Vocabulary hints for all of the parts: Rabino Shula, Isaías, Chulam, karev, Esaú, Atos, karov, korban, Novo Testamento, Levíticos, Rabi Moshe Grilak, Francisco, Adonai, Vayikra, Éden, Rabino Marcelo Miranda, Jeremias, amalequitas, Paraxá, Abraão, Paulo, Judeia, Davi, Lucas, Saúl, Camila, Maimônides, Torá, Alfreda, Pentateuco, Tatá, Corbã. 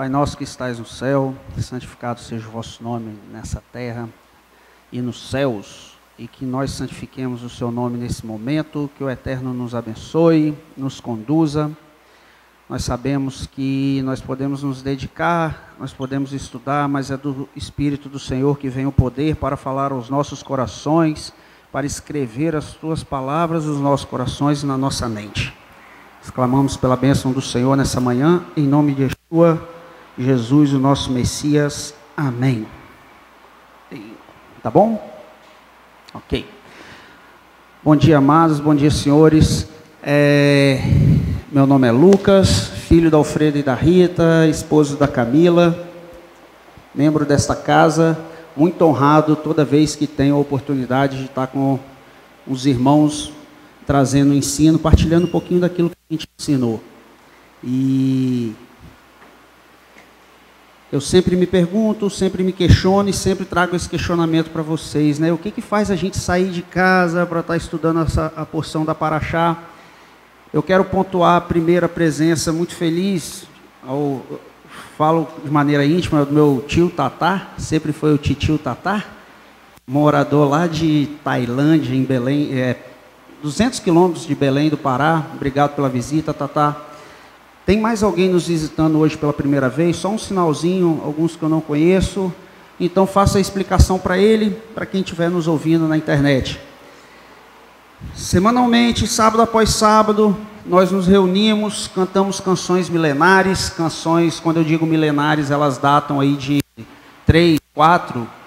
Pai nosso que estais no céu, santificado seja o vosso nome nessa terra e nos céus, e que nós santifiquemos o seu nome nesse momento, que o Eterno nos abençoe, nos conduza. Nós sabemos que nós podemos nos dedicar, nós podemos estudar, mas é do Espírito do Senhor que vem o poder para falar aos nossos corações, para escrever as tuas palavras nos nossos corações e na nossa mente. Exclamamos pela bênção do Senhor nessa manhã, em nome de Yeshua, Jesus, o nosso Messias. Amém. Tá bom? Ok. Bom dia, amados, bom dia, senhores. Meu nome é Lucas, filho da Alfreda e da Rita, esposo da Camila, membro desta casa, muito honrado toda vez que tenho a oportunidade de estar com os irmãos, trazendo o ensino, partilhando um pouquinho daquilo que a gente ensinou. E eu sempre me pergunto, sempre me questiono e sempre trago esse questionamento para vocês, né? O que que faz a gente sair de casa para estar estudando a porção da Paraxá? Eu quero pontuar a primeira presença muito feliz, falo de maneira íntima, do meu tio Tatá, sempre foi o titio Tatá, morador lá de Tailândia, em Belém, 200 quilômetros de Belém do Pará. Obrigado pela visita, Tatá. Tem mais alguém nos visitando hoje pela primeira vez? Só um sinalzinho, alguns que eu não conheço. Então faça a explicação para ele, para quem estiver nos ouvindo na internet. Semanalmente, sábado após sábado, nós nos reunimos, cantamos canções milenares. Canções, quando eu digo milenares, elas datam aí de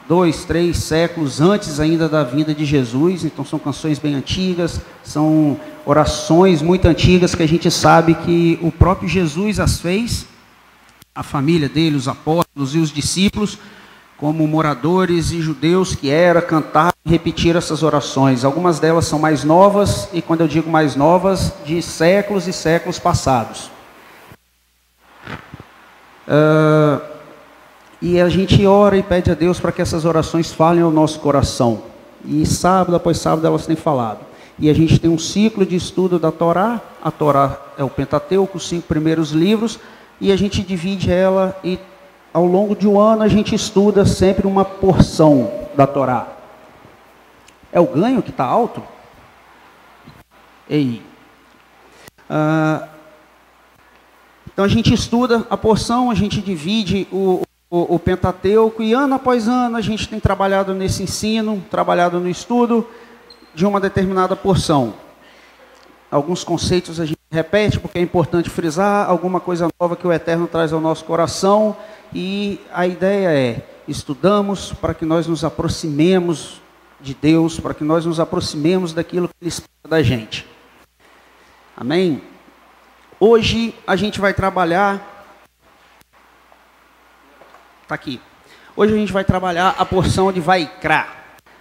2, 3 séculos antes ainda da vinda de Jesus. Então são canções bem antigas, são orações muito antigas que a gente sabe que o próprio Jesus as fez, a família dele, os apóstolos e os discípulos, como moradores e judeus que era, cantar e repetir essas orações. Algumas delas são mais novas, e quando eu digo mais novas, de séculos e séculos passados. E a gente ora e pede a Deus para que essas orações falem ao nosso coração. E sábado após sábado elas têm falado. E a gente tem um ciclo de estudo da Torá. A Torá é o Pentateuco, os 5 primeiros livros, e a gente divide ela e ao longo de um ano a gente estuda sempre uma porção da Torá. É o ganho que está alto? Então a gente estuda a porção, a gente divide o Pentateuco, e ano após ano a gente tem trabalhado nesse ensino, trabalhado no estudo de uma determinada porção. Alguns conceitos a gente repete, porque é importante frisar alguma coisa nova que o Eterno traz ao nosso coração, e a ideia é, estudamos para que nós nos aproximemos de Deus, para que nós nos aproximemos daquilo que Ele espera da gente. Amém? Hoje a gente vai trabalhar, está aqui, hoje a gente vai trabalhar a porção de Vayikra.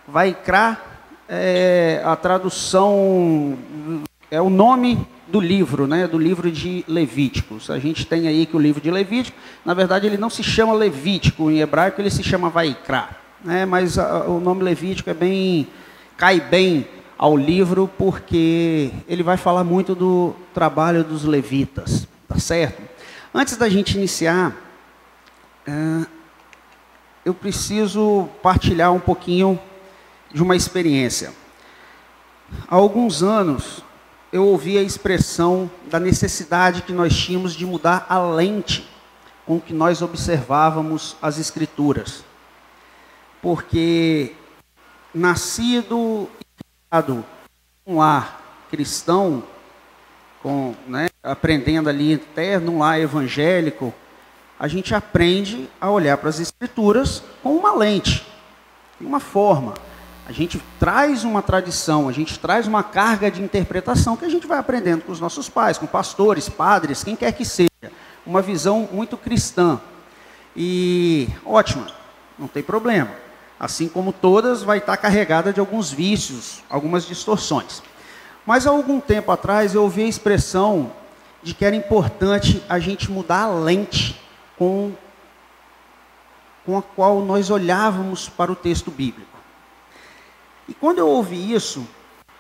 Vayikra é a tradução, é o nome do livro, né, do livro de Levíticos. A gente tem aí que o livro de Levítico, na verdade ele não se chama Levítico em hebraico, ele se chama Vayikra, né, mas o nome Levítico é bem, cai bem ao livro, porque ele vai falar muito do trabalho dos levitas, tá certo? Antes da gente iniciar, eu preciso partilhar um pouquinho de uma experiência. Há alguns anos eu ouvi a expressão da necessidade que nós tínhamos de mudar a lente com que nós observávamos as Escrituras. Porque, nascido e criado num lar cristão, com, né, aprendendo ali interno, num lar evangélico, a gente aprende a olhar para as Escrituras com uma lente, de uma forma. A gente traz uma tradição, a gente traz uma carga de interpretação que a gente vai aprendendo com os nossos pais, com pastores, padres, quem quer que seja. Uma visão muito cristã. E ótima, não tem problema. Assim como todas, vai estar carregada de alguns vícios, algumas distorções. Mas há algum tempo atrás eu ouvi a expressão de que era importante a gente mudar a lente com a qual nós olhávamos para o texto bíblico. E quando eu ouvi isso,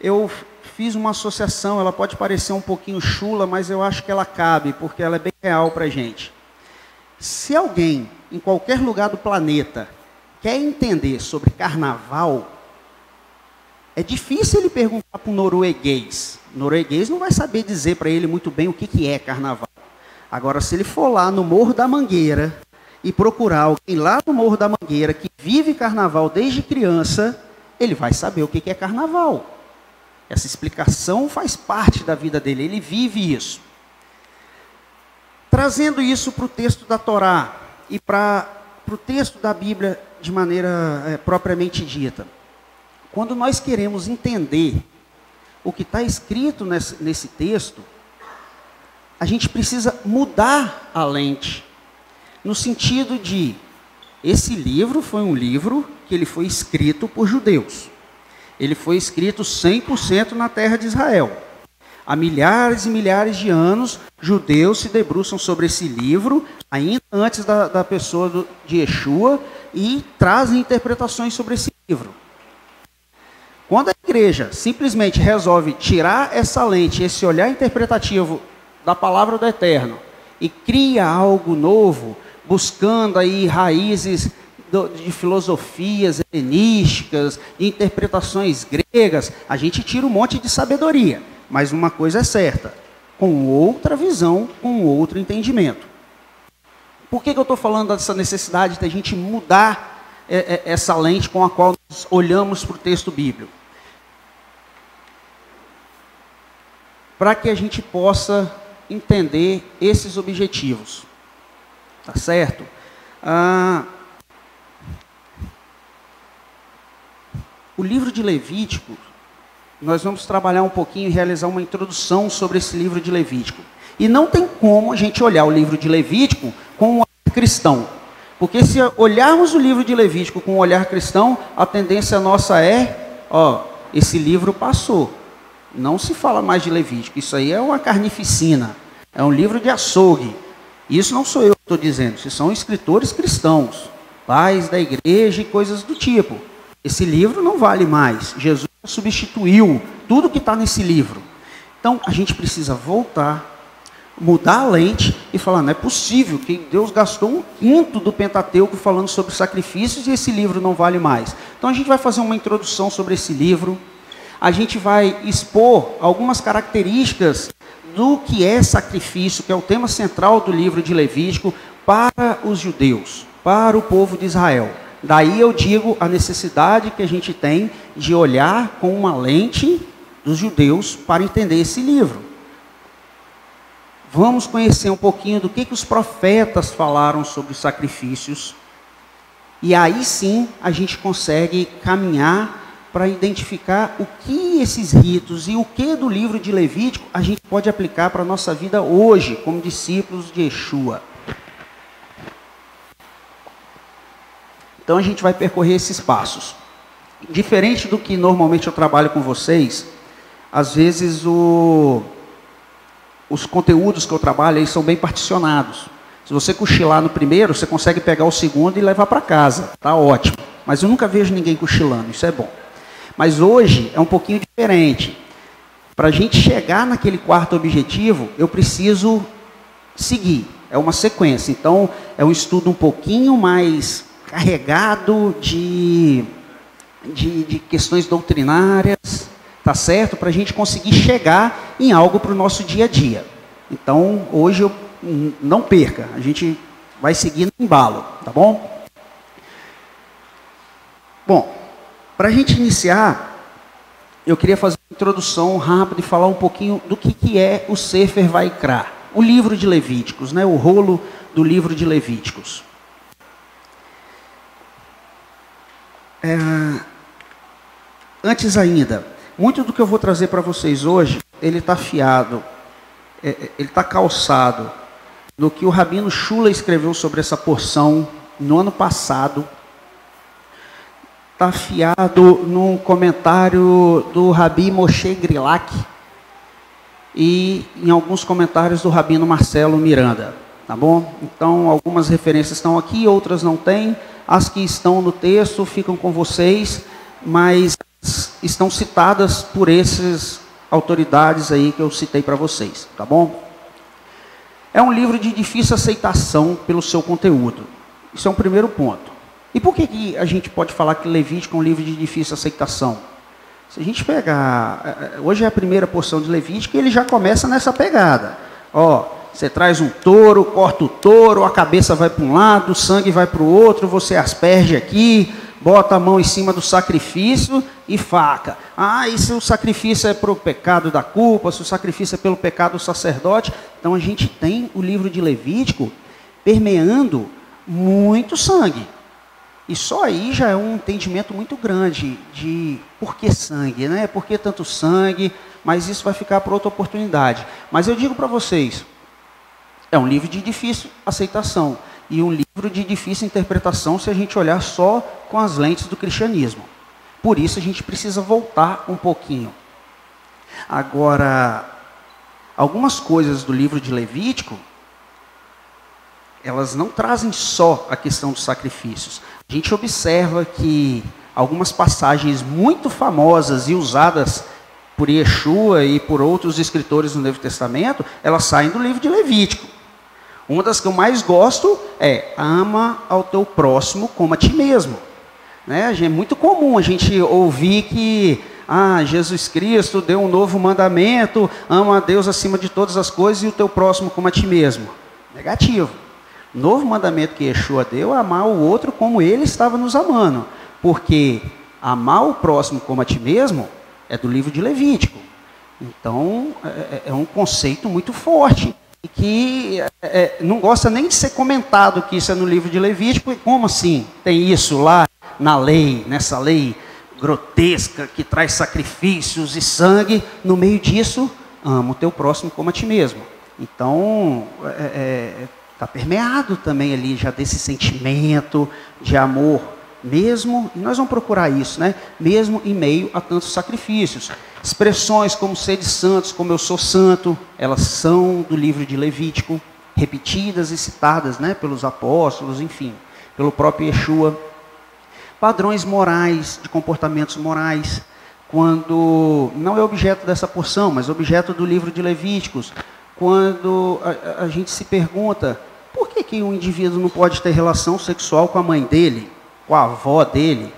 eu fiz uma associação, ela pode parecer um pouquinho chula, mas eu acho que ela cabe, porque ela é bem real para a gente. Se alguém, em qualquer lugar do planeta, quer entender sobre carnaval, é difícil ele perguntar para um norueguês. O norueguês não vai saber dizer para ele muito bem o que é carnaval. Agora, se ele for lá no Morro da Mangueira e procurar alguém lá no Morro da Mangueira que vive carnaval desde criança, ele vai saber o que é carnaval. Essa explicação faz parte da vida dele, ele vive isso. Trazendo isso para o texto da Torá e para o texto da Bíblia de maneira propriamente dita. Quando nós queremos entender o que está escrito nesse texto, a gente precisa mudar a lente, no sentido de, esse livro foi um livro que ele foi escrito por judeus. Ele foi escrito 100% na terra de Israel. Há milhares e milhares de anos, judeus se debruçam sobre esse livro, ainda antes da pessoa de Yeshua, e trazem interpretações sobre esse livro. Quando a igreja simplesmente resolve tirar essa lente, esse olhar interpretativo da palavra do Eterno, e cria algo novo, buscando aí raízes de filosofias helenísticas, de interpretações gregas, a gente tira um monte de sabedoria. Mas uma coisa é certa, com outra visão, com outro entendimento. Por que eu estou falando dessa necessidade de a gente mudar essa lente com a qual nós olhamos para o texto bíblico? Para que a gente possa entender esses objetivos, tá certo? O livro de Levítico, nós vamos trabalhar um pouquinho e realizar uma introdução sobre esse livro de Levítico. E não tem como a gente olhar o livro de Levítico com um olhar cristão, porque se olharmos o livro de Levítico com um olhar cristão, a tendência nossa é, ó, esse livro passou. Não se fala mais de Levítico, isso aí é uma carnificina, é um livro de açougue. Isso não sou eu que estou dizendo, isso são escritores cristãos, pais da igreja e coisas do tipo. Esse livro não vale mais, Jesus substituiu tudo que está nesse livro. Então a gente precisa voltar, mudar a lente e falar, não é possível que Deus gastou 1/5 do Pentateuco falando sobre sacrifícios e esse livro não vale mais. Então a gente vai fazer uma introdução sobre esse livro. A gente vai expor algumas características do que é sacrifício, que é o tema central do livro de Levítico, para os judeus, para o povo de Israel. Daí eu digo a necessidade que a gente tem de olhar com uma lente dos judeus para entender esse livro. Vamos conhecer um pouquinho do que os profetas falaram sobre os sacrifícios. E aí sim a gente consegue caminhar para identificar o que esses ritos e o que do livro de Levítico a gente pode aplicar para a nossa vida hoje, como discípulos de Yeshua. Então a gente vai percorrer esses passos. Diferente do que normalmente eu trabalho com vocês, às vezes os conteúdos que eu trabalho aí são bem particionados. Se você cochilar no primeiro, você consegue pegar o segundo e levar para casa, tá ótimo. Mas eu nunca vejo ninguém cochilando, isso é bom. Mas hoje é um pouquinho diferente. Para a gente chegar naquele quarto objetivo, eu preciso seguir. É uma sequência. Então, é um estudo um pouquinho mais carregado de questões doutrinárias, tá certo? Para a gente conseguir chegar em algo para o nosso dia a dia. Então, hoje, não perca. A gente vai seguir no embalo, tá bom? Bom, para a gente iniciar, eu queria fazer uma introdução rápida e falar um pouquinho do que é o Sefer Vayikra, o livro de Levíticos, né? O rolo do livro de Levíticos. Antes ainda, muito do que eu vou trazer para vocês hoje, ele está fiado, ele está calçado no que o Rabino Shula escreveu sobre essa porção no ano passado, afiado num comentário do Rabi Moshe Grilak e em alguns comentários do Rabino Marcelo Miranda, tá bom? Então, algumas referências estão aqui, outras não tem. As que estão no texto ficam com vocês, mas estão citadas por essas autoridades aí que eu citei para vocês, tá bom? É um livro de difícil aceitação pelo seu conteúdo. Isso é um primeiro ponto. E por que a gente pode falar que Levítico é um livro de difícil aceitação? Se a gente pegar... Hoje é a primeira porção de Levítico e ele já começa nessa pegada. Ó, você traz um touro, corta o touro, a cabeça vai para um lado, o sangue vai para o outro, você asperge aqui, bota a mão em cima do sacrifício e faca. Ah, e se o sacrifício é para o pecado da culpa, se o sacrifício é pelo pecado do sacerdote. Então a gente tem o livro de Levítico permeando muito sangue. E só aí já é um entendimento muito grande de por que sangue, né? Por que tanto sangue? Mas isso vai ficar para outra oportunidade. Mas eu digo para vocês, é um livro de difícil aceitação e um livro de difícil interpretação se a gente olhar só com as lentes do cristianismo. Por isso a gente precisa voltar um pouquinho. Agora, algumas coisas do livro de Levítico, elas não trazem só a questão dos sacrifícios. A gente observa que algumas passagens muito famosas e usadas por Yeshua e por outros escritores do Novo Testamento, elas saem do livro de Levítico. Uma das que eu mais gosto é: ama ao teu próximo como a ti mesmo. Né? É muito comum a gente ouvir que Jesus Cristo deu um novo mandamento, ama a Deus acima de todas as coisas e o teu próximo como a ti mesmo. Negativo. O novo mandamento que Yeshua deu é amar o outro como ele estava nos amando. Porque amar o próximo como a ti mesmo é do livro de Levítico. Então, é um conceito muito forte. E que não gosta nem de ser comentado que isso é no livro de Levítico. E como assim? Tem isso lá na lei, nessa lei grotesca que traz sacrifícios e sangue. No meio disso, ama o teu próximo como a ti mesmo. Então, está permeado também ali já desse sentimento de amor, mesmo, e nós vamos procurar isso, né? Mesmo em meio a tantos sacrifícios. Expressões como seres santos, como eu sou santo, elas são do livro de Levítico, repetidas e citadas, né, pelos apóstolos, enfim, pelo próprio Yeshua. Padrões morais, de comportamentos morais, quando não é objeto dessa porção, mas objeto do livro de Levíticos, quando a gente se pergunta: por que um indivíduo não pode ter relação sexual com a mãe dele, com a avó dele?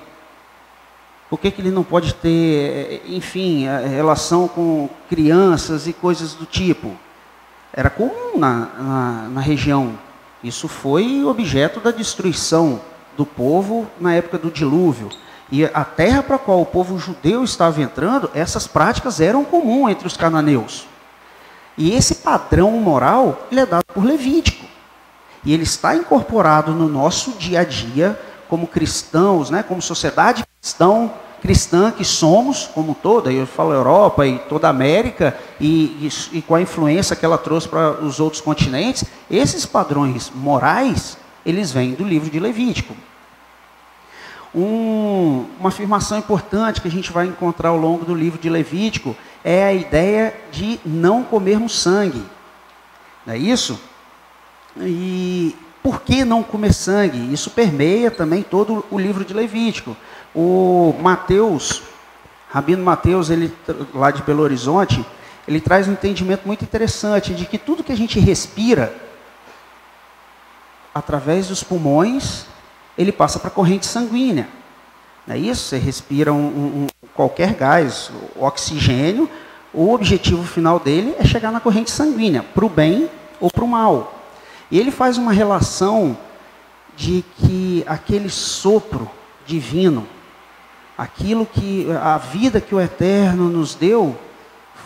Por que ele não pode ter, enfim, relação com crianças e coisas do tipo? Era comum na região. Isso foi objeto da destruição do povo na época do dilúvio. E a terra para a qual o povo judeu estava entrando, essas práticas eram comuns entre os cananeus. E esse padrão moral, ele é dado por Levítico. E ele está incorporado no nosso dia a dia, como cristãos, né, como sociedade cristã que somos, como um todo. Eu falo Europa e toda a América, e com a influência que ela trouxe para os outros continentes. Esses padrões morais, eles vêm do livro de Levítico. Uma afirmação importante que a gente vai encontrar ao longo do livro de Levítico é a ideia de não comermos sangue. Não é isso? E por que não comer sangue? Isso permeia também todo o livro de Levítico. O Mateus, Rabino Mateus, ele, lá de Belo Horizonte, ele traz um entendimento muito interessante de que tudo que a gente respira através dos pulmões, ele passa para a corrente sanguínea. Não é isso? Você respira qualquer gás, oxigênio, o objetivo final dele é chegar na corrente sanguínea, para o bem ou para o mal. E ele faz uma relação de que aquele sopro divino, aquilo que a vida que o Eterno nos deu,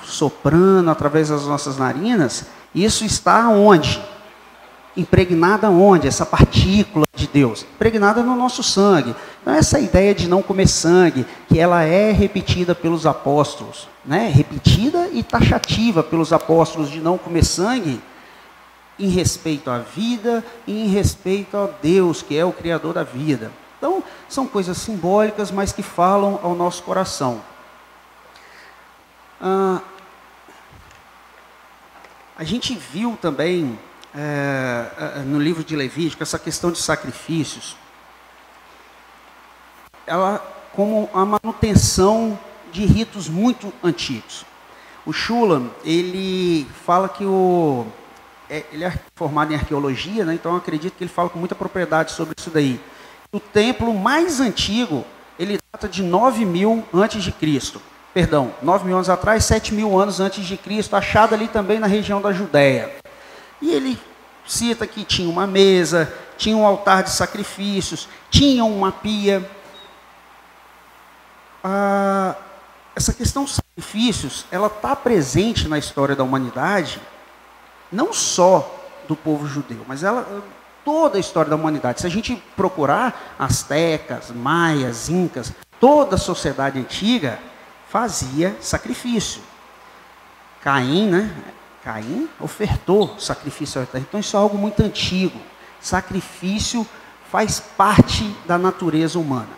soprando através das nossas narinas, isso está onde? Impregnada onde? Essa partícula de Deus, impregnada no nosso sangue. Então essa ideia de não comer sangue, que ela é repetida pelos apóstolos, né? Repetida e taxativa pelos apóstolos, de não comer sangue em respeito à vida e em respeito a Deus, que é o Criador da vida. Então são coisas simbólicas, mas que falam ao nosso coração. A gente viu também no livro de Levítico, essa questão de sacrifícios, ela como a manutenção de ritos muito antigos. O Chulam, ele fala que o ele é formado em arqueologia, né? Então eu acredito que ele fala com muita propriedade sobre isso daí. O templo mais antigo, ele data de 7.000 anos atrás, 7.000 anos antes de Cristo, achado ali também na região da Judeia. E ele cita que tinha uma mesa, tinha um altar de sacrifícios, tinha uma pia. Essa questão dos sacrifícios, ela está presente na história da humanidade, não só do povo judeu, mas toda a história da humanidade. Se a gente procurar, astecas, maias, incas, toda a sociedade antiga fazia sacrifício. Caim, né? Caim ofertou sacrifício ao altar. Então isso é algo muito antigo. Sacrifício faz parte da natureza humana.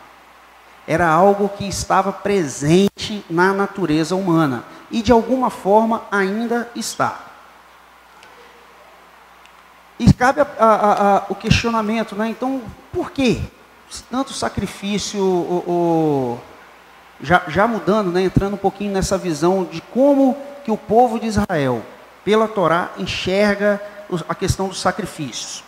Era algo que estava presente na natureza humana. E de alguma forma ainda está. E cabe o questionamento, né? Então, por que tanto sacrifício... Já mudando, né, entrando um pouquinho nessa visão de como que o povo de Israel, pela Torá, enxerga a questão dos sacrifícios.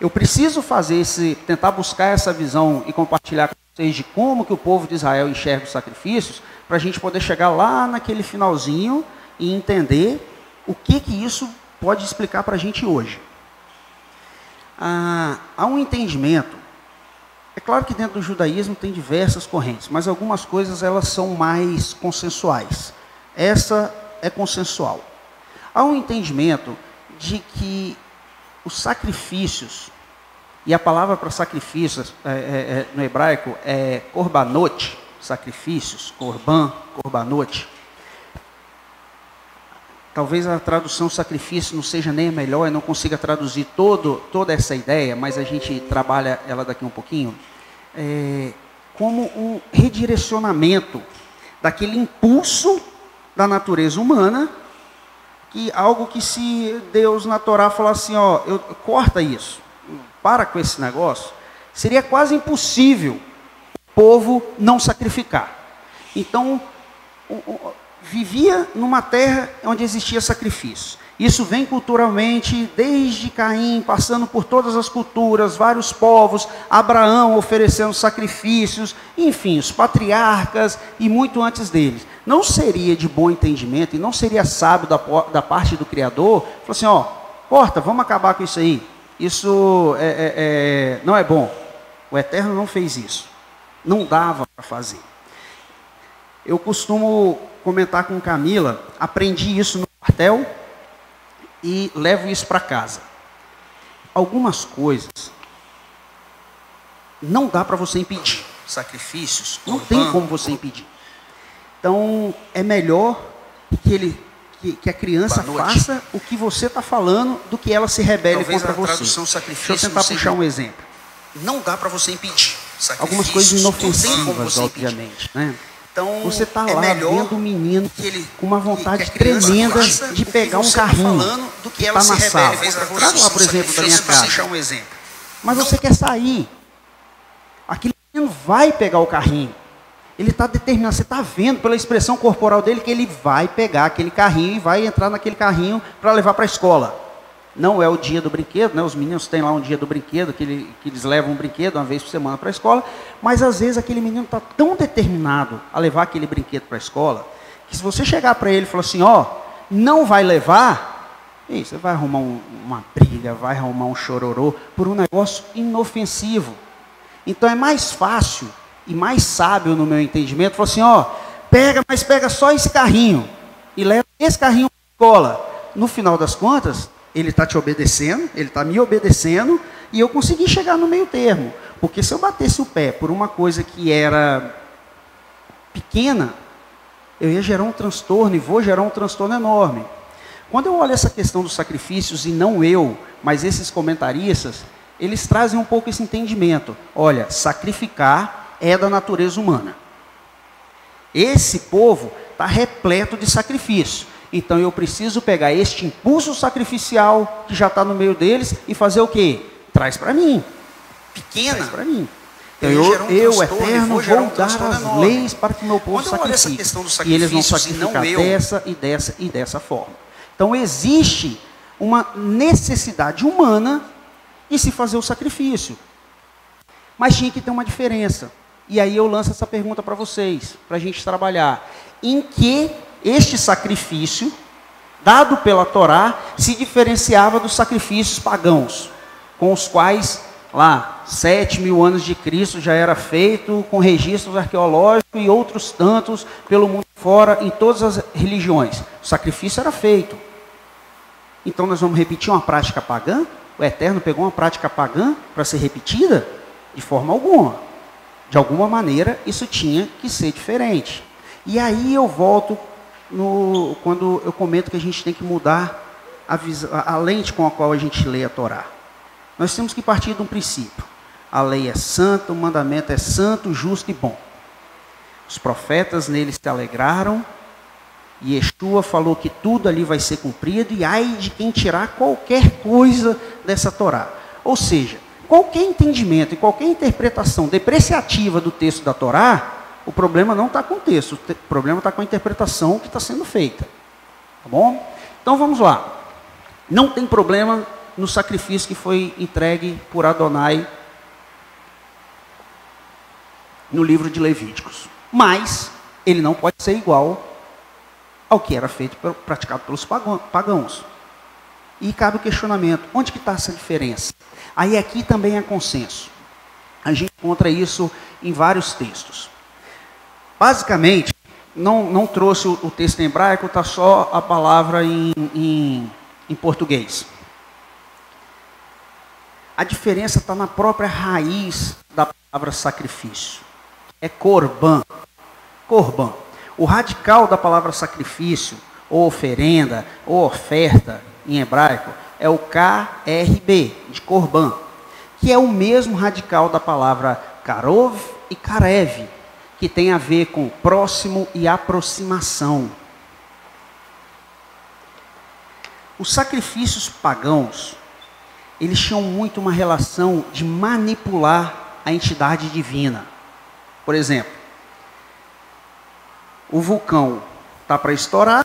Eu preciso fazer tentar buscar essa visão e compartilhar com vocês de como que o povo de Israel enxerga os sacrifícios, para a gente poder chegar lá naquele finalzinho e entender o que que isso pode explicar para a gente hoje. Há um entendimento. É claro que dentro do judaísmo tem diversas correntes, mas algumas coisas elas são mais consensuais. Essa é consensual. Há um entendimento de que os sacrifícios, e a palavra para sacrifícios no hebraico é korbanot, sacrifícios, korban, korbanot. Talvez a tradução sacrifício não seja nem a melhor, eu não consiga traduzir toda essa ideia, mas a gente trabalha ela daqui um pouquinho, como um redirecionamento daquele impulso da natureza humana, que algo que se Deus na Torá falar assim, ó, corta isso, para com esse negócio, seria quase impossível o povo não sacrificar. Então, vivia numa terra onde existia sacrifício. Isso vem culturalmente desde Caim, passando por todas as culturas, vários povos, Abraão oferecendo sacrifícios, enfim, os patriarcas e muito antes deles. Não seria de bom entendimento e não seria sábio da parte do Criador falar assim, ó, corta, vamos acabar com isso aí. Isso não é bom. O Eterno não fez isso. Não dava para fazer. Eu costumo comentar com Camila, aprendi isso no quartel e levo isso para casa. Algumas coisas não dá para você impedir. Sacrifícios, não tem como você impedir. Então, é melhor que a criança faça o que você está falando do que ela se rebele contra você. Deixa eu tentar puxar um exemplo. Não dá para você impedir. Algumas coisas inofensivas, obviamente, né? Então, você está lá vendo o menino com uma vontade tremenda de pegar um carrinho que está na sala. Traga lá, por exemplo, da minha casa. Mas você quer sair. Aquele menino vai pegar o carrinho. Ele está determinado. Você está vendo pela expressão corporal dele que ele vai pegar aquele carrinho e vai entrar naquele carrinho para levar para a escola. Não é o dia do brinquedo, né? Os meninos têm lá um dia do brinquedo, que eles levam um brinquedo uma vez por semana para a escola, mas às vezes aquele menino está tão determinado a levar aquele brinquedo para a escola, que se você chegar para ele e falar assim, ó, não vai levar, ei, você vai arrumar uma briga, vai arrumar um chororô, por um negócio inofensivo. Então é mais fácil e mais sábio no meu entendimento, falar assim, ó, pega, mas pega só esse carrinho, e leva esse carrinho para a escola. No final das contas, ele está te obedecendo, ele está me obedecendo, e eu consegui chegar no meio termo. Porque se eu batesse o pé por uma coisa que era pequena, eu ia gerar um transtorno, e vou gerar um transtorno enorme. Quando eu olho essa questão dos sacrifícios, e não eu, mas esses comentaristas, eles trazem um pouco esse entendimento. Olha, sacrificar é da natureza humana. Esse povo está repleto de sacrifício. Então eu preciso pegar este impulso sacrificial que já está no meio deles e fazer o quê? Traz para mim. Pequena. Traz para mim. Então, eu Eterno, vou dar as leis para que o meu povo sacrifique. E eles vão sacrificar dessa e dessa e dessa forma. Então existe uma necessidade humana de se fazer o sacrifício. Mas tinha que ter uma diferença. E aí eu lanço essa pergunta para vocês, para a gente trabalhar. Em que este sacrifício, dado pela Torá, se diferenciava dos sacrifícios pagãos, com os quais, lá, 7.000 anos de Cristo já era feito, com registros arqueológicos e outros tantos, pelo mundo fora, em todas as religiões. O sacrifício era feito. Então nós vamos repetir uma prática pagã? O Eterno pegou uma prática pagã para ser repetida? De forma alguma. De alguma maneira, isso tinha que ser diferente. E aí eu volto, quando eu comento que a gente tem que mudar a lente com a qual a gente lê a Torá. Nós temos que partir de um princípio. A lei é santa, o mandamento é santo, justo e bom. Os profetas nele se alegraram. E Yeshua falou que tudo ali vai ser cumprido, e ai de quem tirar qualquer coisa dessa Torá. Ou seja, qualquer entendimento e qualquer interpretação depreciativa do texto da Torá, o problema não está com o texto, o problema está com a interpretação que está sendo feita. Tá bom? Então vamos lá. Não tem problema no sacrifício que foi entregue por Adonai no livro de Levíticos. Mas ele não pode ser igual ao que era feito, praticado pelos pagãos. E cabe o questionamento, onde que está essa diferença? Aí aqui também é consenso. A gente encontra isso em vários textos. Basicamente, não trouxe o texto em hebraico, está só a palavra em português. A diferença está na própria raiz da palavra sacrifício. É korban. Korban. O radical da palavra sacrifício, ou oferenda, ou oferta, em hebraico, é o KRB, de Corbã, que é o mesmo radical da palavra karov e karev, que tem a ver com próximo e aproximação. Os sacrifícios pagãos, eles tinham muito uma relação de manipular a entidade divina. Por exemplo, o vulcão está para estourar,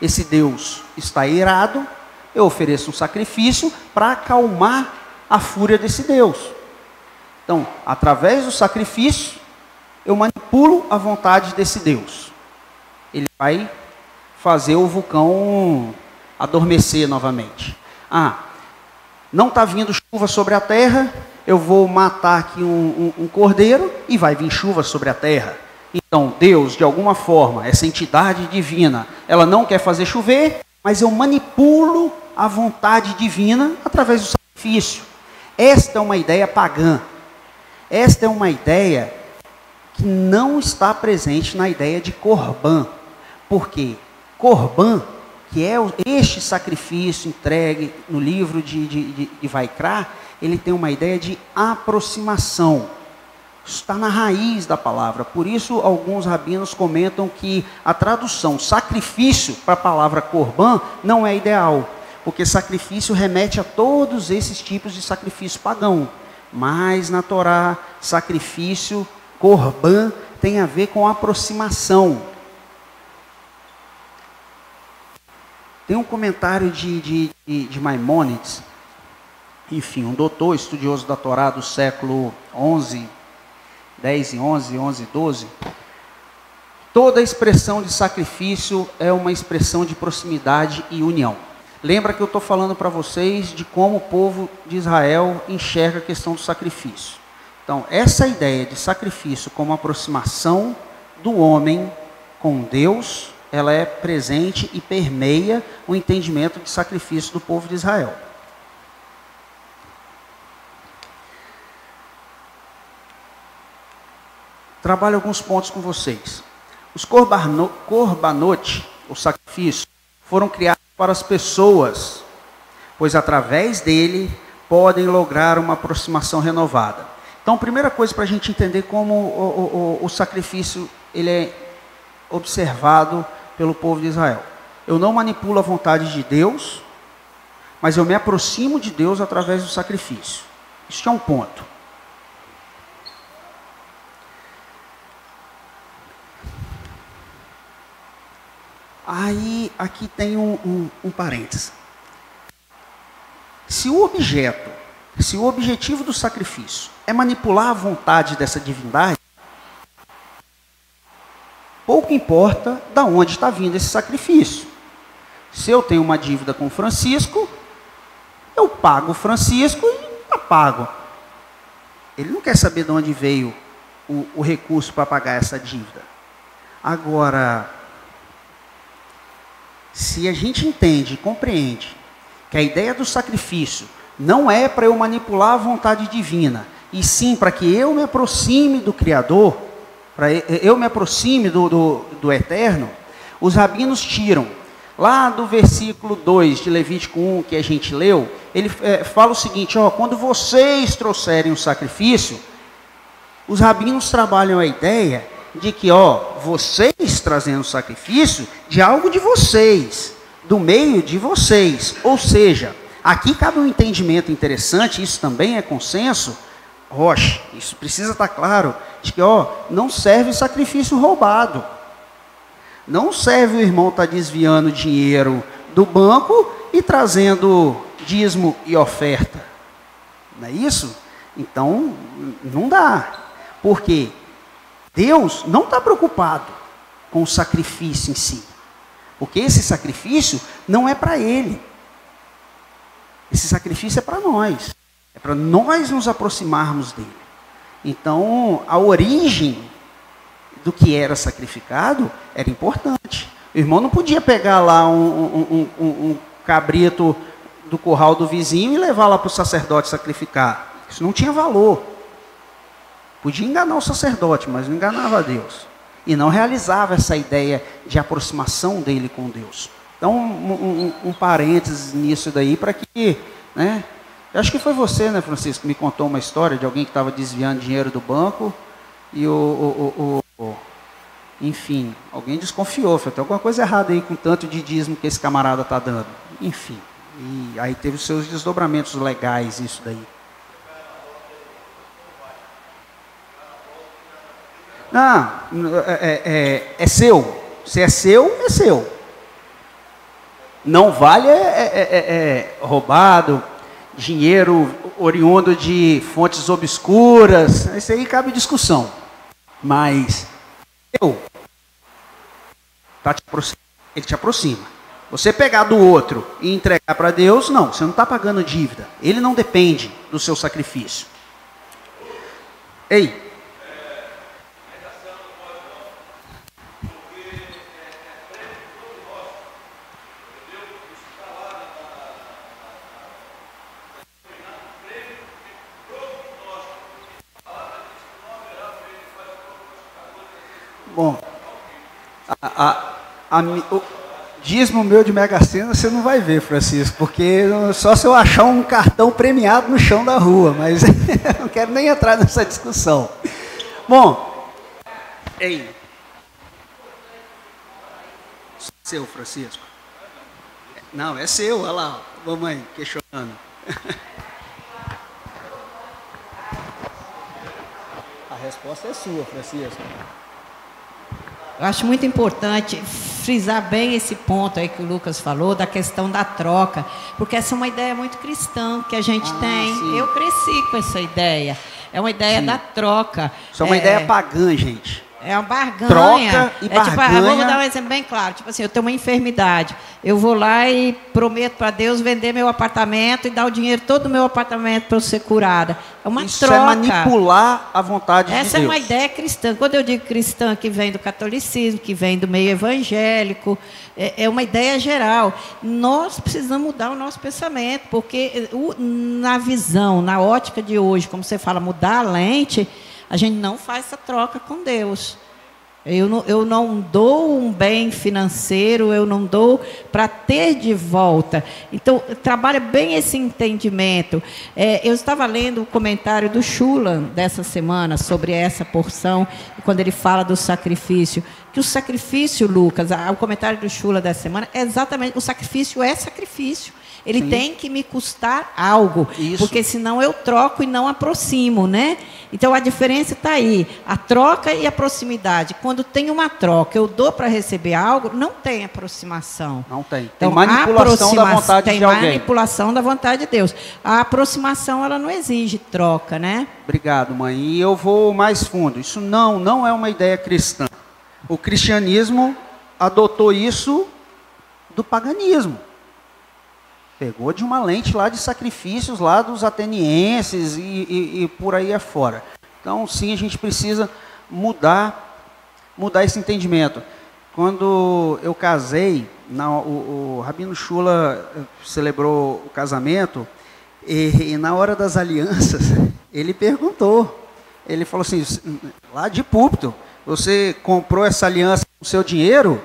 esse Deus está irado, eu ofereço um sacrifício para acalmar a fúria desse Deus. Então, através do sacrifício, eu manipulo a vontade desse Deus. Ele vai fazer o vulcão adormecer novamente. Ah, não está vindo chuva sobre a terra, eu vou matar aqui um cordeiro e vai vir chuva sobre a terra. Então, Deus, de alguma forma, essa entidade divina, ela não quer fazer chover, mas eu manipulo a vontade divina através do sacrifício. Esta é uma ideia pagã. Esta é uma ideia que não está presente na ideia de Corbã. Porque Corbã, que é este sacrifício entregue no livro de Vayikra, ele tem uma ideia de aproximação. Isso está na raiz da palavra. Por isso, alguns rabinos comentam que a tradução sacrifício para a palavra korban não é ideal. Porque sacrifício remete a todos esses tipos de sacrifício pagão. Mas na Torá, sacrifício, korban, tem a ver com aproximação. Tem um comentário de Maimônides, enfim, um doutor, estudioso da Torá do século XI, 10 e 11, 11 e 12, toda expressão de sacrifício é uma expressão de proximidade e união. Lembra que eu estou falando para vocês de como o povo de Israel enxerga a questão do sacrifício. Então, essa ideia de sacrifício como aproximação do homem com Deus, ela é presente e permeia o entendimento de sacrifício do povo de Israel. Trabalho alguns pontos com vocês. Os korbanot, o sacrifício, foram criados para as pessoas, pois através dele podem lograr uma aproximação renovada. Então, primeira coisa para a gente entender como o sacrifício ele é observado pelo povo de Israel. Eu não manipulo a vontade de Deus, mas eu me aproximo de Deus através do sacrifício. Isso é um ponto. Aí, aqui tem um parênteses. Se o objetivo do sacrifício é manipular a vontade dessa divindade, pouco importa de onde está vindo esse sacrifício. Se eu tenho uma dívida com Francisco, eu pago o Francisco e está pago. Ele não quer saber de onde veio o recurso para pagar essa dívida. Agora, se a gente entende e compreende que a ideia do sacrifício não é para eu manipular a vontade divina, e sim para que eu me aproxime do Criador, para eu me aproxime do Eterno, os rabinos tiram. Lá do versículo 2 de Levítico 1, que a gente leu, ele fala o seguinte, ó, quando vocês trouxerem o sacrifício, os rabinos trabalham a ideia de que, ó, vocês trazendo o sacrifício de algo de vocês, do meio de vocês, ou seja, aqui cabe um entendimento interessante, isso também é consenso, Roche, isso precisa estar claro, de que ó, não serve sacrifício roubado, não serve o irmão estar desviando dinheiro do banco e trazendo dízimo e oferta, não é isso? Então, não dá, porque Deus não está preocupado com o sacrifício em si, porque esse sacrifício não é para Ele. Esse sacrifício é para nós. É para nós nos aproximarmos dele. Então, a origem do que era sacrificado era importante. O irmão não podia pegar lá um cabrito do curral do vizinho e levar lá para o sacerdote sacrificar. Isso não tinha valor. Podia enganar o sacerdote, mas não enganava a Deus. E não realizava essa ideia de aproximação dele com Deus. Então, um parênteses nisso daí para que, né? Eu acho que foi você, né, Francisco, que me contou uma história de alguém que estava desviando dinheiro do banco e enfim, alguém desconfiou, falou, tem alguma coisa errada aí com tanto de dízimo que esse camarada está dando. Enfim, e aí teve os seus desdobramentos legais isso daí. Não, é seu. Se é seu, é seu. Não vale roubado, dinheiro oriundo de fontes obscuras. Isso aí cabe discussão. Mas ele te aproxima. Você pegar do outro e entregar para Deus, não. Você não está pagando dívida. Ele não depende do seu sacrifício. Ei. Bom, o dízimo meu de Mega Sena você não vai ver, Francisco, porque só se eu achar um cartão premiado no chão da rua, mas não quero nem entrar nessa discussão. Bom, ei, seu Francisco, não, é seu, olha lá, mamãe questionando. A resposta é sua, Francisco. Eu acho muito importante frisar bem esse ponto aí que o Lucas falou, da questão da troca, porque essa é uma ideia muito cristã que a gente tem. Sim. Eu cresci com essa ideia. É uma ideia, sim, da troca. Isso é uma ideia pagã, gente. É uma barganha. Troca e barganha. Tipo, vamos dar um exemplo bem claro. Tipo assim, eu tenho uma enfermidade. Eu vou lá e prometo para Deus vender meu apartamento e dar o dinheiro todo do meu apartamento para eu ser curada. É uma isso troca. Isso é manipular a vontade de Deus. Essa é uma ideia cristã. Quando eu digo cristã, que vem do catolicismo, que vem do meio evangélico, é uma ideia geral. Nós precisamos mudar o nosso pensamento, porque na visão, na ótica de hoje, como você fala, mudar a lente, a gente não faz essa troca com Deus. Eu não dou um bem financeiro, eu não dou para ter de volta. Então, trabalha bem esse entendimento. Eu estava lendo o comentário do Chulam dessa semana sobre essa porção, quando ele fala do sacrifício. Que o sacrifício, Lucas, o comentário do Chulam dessa semana, é exatamente, o sacrifício é sacrifício. Ele Sim. tem que me custar algo, Isso. porque senão eu troco e não aproximo, né? Então a diferença está aí, a troca e a proximidade. Quando tem uma troca, eu dou para receber algo, não tem aproximação. Não tem. Então, tem manipulação da vontade de alguém. Tem manipulação da vontade de Deus. A aproximação, ela não exige troca, né? Obrigado, mãe. E eu vou mais fundo. Isso não é uma ideia cristã. O cristianismo adotou isso do paganismo. Pegou de uma lente lá de sacrifícios lá dos atenienses e por aí afora. Então, sim, a gente precisa mudar esse entendimento. Quando eu casei, o Rabino Shula celebrou o casamento e na hora das alianças ele perguntou. Ele falou assim, lá de púlpito, você comprou essa aliança com o seu dinheiro?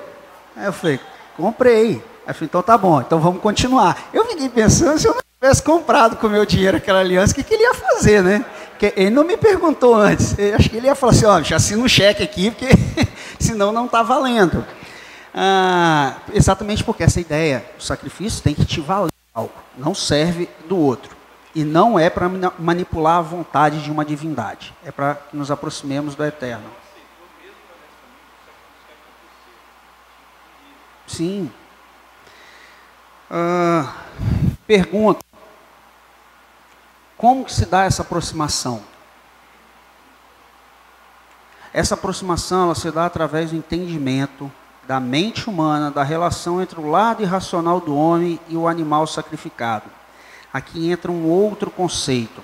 Aí eu falei, comprei. Aí eu falei, então tá bom, então vamos continuar. Eu fiquei pensando, se eu não tivesse comprado com o meu dinheiro aquela aliança, o que ele ia fazer, né? Porque ele não me perguntou antes. Eu acho que ele ia falar assim, ó, já assina um cheque aqui, porque senão não tá valendo. Ah, exatamente porque essa ideia, o sacrifício tem que te valer algo, não serve do outro. E não é para manipular a vontade de uma divindade, é para que nos aproximemos do eterno. Sim. Pergunta, como que se dá essa aproximação? Essa aproximação ela se dá através do entendimento da mente humana, da relação entre o lado irracional do homem e o animal sacrificado. Aqui entra um outro conceito.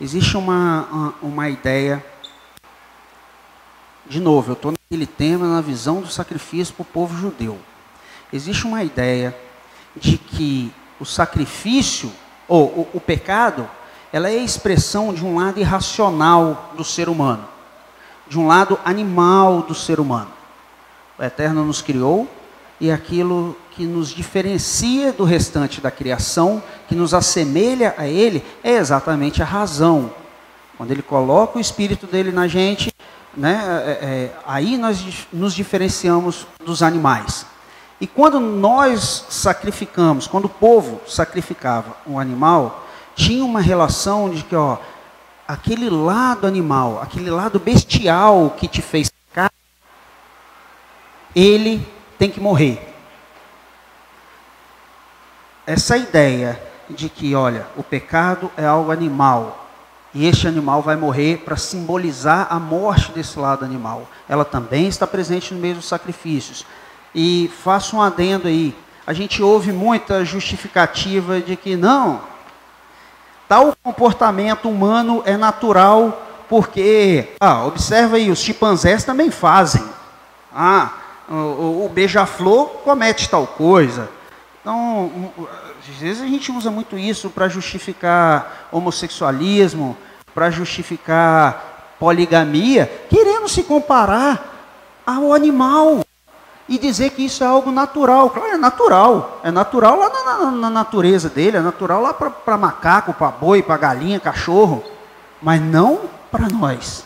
Existe uma ideia, de novo, eu estou naquele tema, na visão do sacrifício para o povo judeu. Existe uma ideia de que o sacrifício, ou o pecado, ela é a expressão de um lado irracional do ser humano, de um lado animal do ser humano. O Eterno nos criou e aquilo que nos diferencia do restante da criação, que nos assemelha a Ele, é exatamente a razão. Quando Ele coloca o Espírito dEle na gente, né, aí nós nos diferenciamos dos animais. E quando nós sacrificamos, quando o povo sacrificava um animal, tinha uma relação de que, ó, aquele lado animal, aquele lado bestial que te fez pecar, ele tem que morrer. Essa ideia de que, olha, o pecado é algo animal e este animal vai morrer para simbolizar a morte desse lado animal, ela também está presente no meio dos sacrifícios. E faço um adendo aí, a gente ouve muita justificativa de que não, tal comportamento humano é natural porque, observa aí, os chimpanzés também fazem. O beija-flor comete tal coisa. Então, às vezes a gente usa muito isso para justificar homossexualismo, para justificar poligamia, querendo se comparar ao animal e dizer que isso é algo natural. Claro, é natural lá na natureza dele, é natural lá para macaco, para boi, para galinha, cachorro, mas não para nós.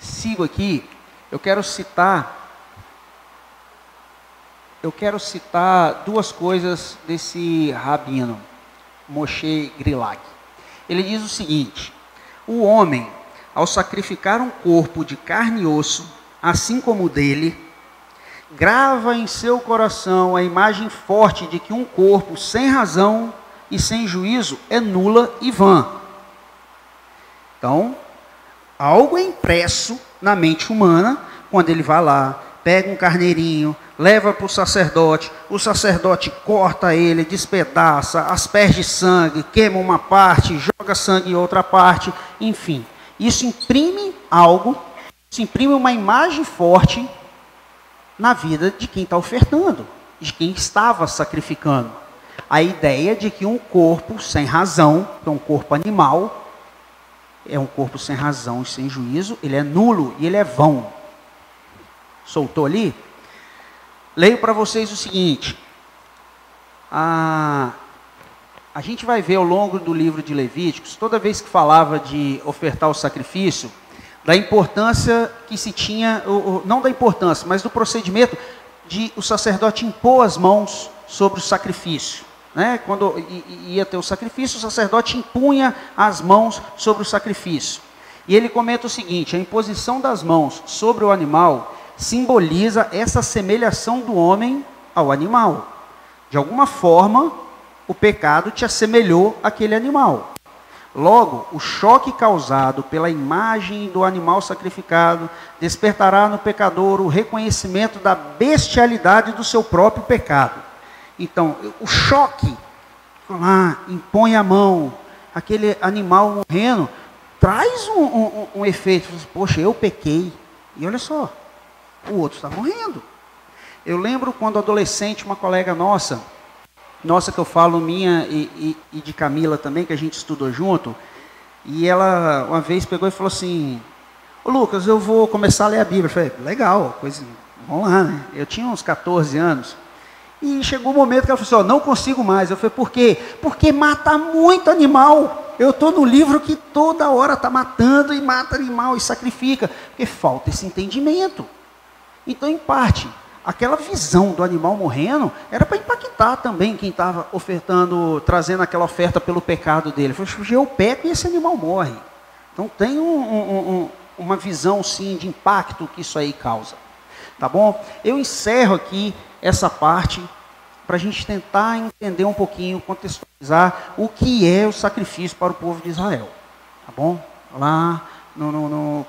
Sigo aqui, eu quero citar duas coisas desse Rabino Moshe Grilak. Ele diz o seguinte: o homem, ao sacrificar um corpo de carne e osso, assim como o dele, grava em seu coração a imagem forte de que um corpo sem razão e sem juízo é nula e vã. Então, algo é impresso na mente humana, quando ele vai lá, pega um carneirinho, leva para o sacerdote corta ele, despedaça, asperge sangue, queima uma parte, joga sangue em outra parte, enfim. Isso imprime algo, isso imprime uma imagem forte na vida de quem está ofertando, de quem estava sacrificando. A ideia de que um corpo sem razão, que é um corpo animal, é um corpo sem razão e sem juízo, ele é nulo e ele é vão. Soltou ali? Leio para vocês o seguinte. A gente vai ver ao longo do livro de Levíticos, toda vez que falava de ofertar o sacrifício, da importância que se tinha, não da importância, mas do procedimento de o sacerdote impor as mãos sobre o sacrifício. Né? Quando ia ter o sacrifício, o sacerdote impunha as mãos sobre o sacrifício. E ele comenta o seguinte: a imposição das mãos sobre o animal simboliza essa assemelhação do homem ao animal. De alguma forma, o pecado te assemelhou àquele animal. Logo, o choque causado pela imagem do animal sacrificado despertará no pecador o reconhecimento da bestialidade do seu próprio pecado. Então, o choque, lá, impõe a mão, aquele animal morrendo, traz um efeito. Poxa, eu pequei. E olha só, o outro está morrendo. Eu lembro quando adolescente, uma colega nossa que eu falo minha e de Camila também, que a gente estudou junto, e ela uma vez pegou e falou assim: ô Lucas, eu vou começar a ler a Bíblia. Eu falei: legal, coisa, vamos lá, né? Eu tinha uns 14 anos. E chegou um momento que ela falou assim: ó, não consigo mais. Eu falei: por quê? Porque mata muito animal. Eu estou no livro que toda hora está matando e mata animal e sacrifica. Porque falta esse entendimento. Então, em parte, aquela visão do animal morrendo era para impactar também quem estava ofertando, trazendo aquela oferta pelo pecado dele. Eu falei: eu peco e esse animal morre. Então, tem uma visão, sim, de impacto que isso aí causa. Tá bom? Eu encerro aqui essa parte, para a gente tentar entender um pouquinho, contextualizar o que é o sacrifício para o povo de Israel, tá bom? Lá,